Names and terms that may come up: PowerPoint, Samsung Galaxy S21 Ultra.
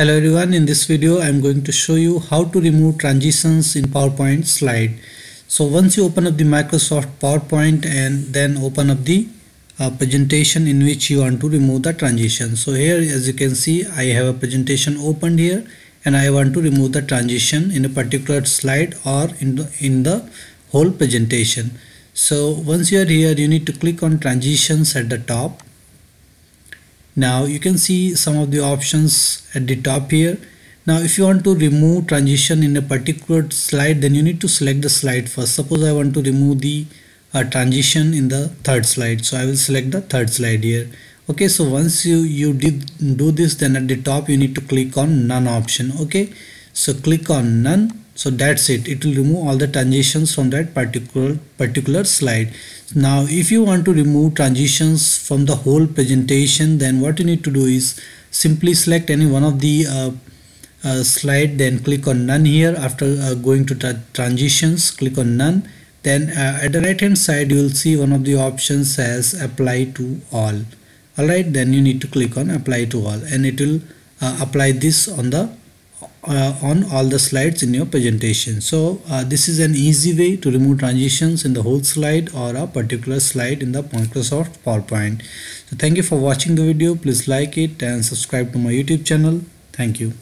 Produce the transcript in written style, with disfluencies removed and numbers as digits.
Hello everyone, in this video I am going to show you how to remove transitions in PowerPoint slide. So once you open up the Microsoft PowerPoint and then open up the presentation in which you want to remove the transition. So here as you can see I have a presentation opened here and I want to remove the transition in a particular slide or in the whole presentation. So once you are here you need to click on transitions at the top. Now you can see some of the options at the top here. Now if you want to remove transition in a particular slide, then you need to select the slide first. Suppose I want to remove the transition in the third slide. So I will select the third slide here. Okay, so once you do this, then at the top you need to click on none option. Okay, so click on none. So that's it. It will remove all the transitions from that particular slide. Now if you want to remove transitions from the whole presentation, then what you need to do is simply select any one of the slide, then click on none here. After going to transitions, click on none. Then at the right hand side you will see one of the options as apply to all. Alright, then you need to click on apply to all and it will apply this on all the slides in your presentation. So this is an easy way to remove transitions in the whole slide or a particular slide in the Microsoft PowerPoint. So thank you for watching the video. Please like it and subscribe to my YouTube channel. Thank you.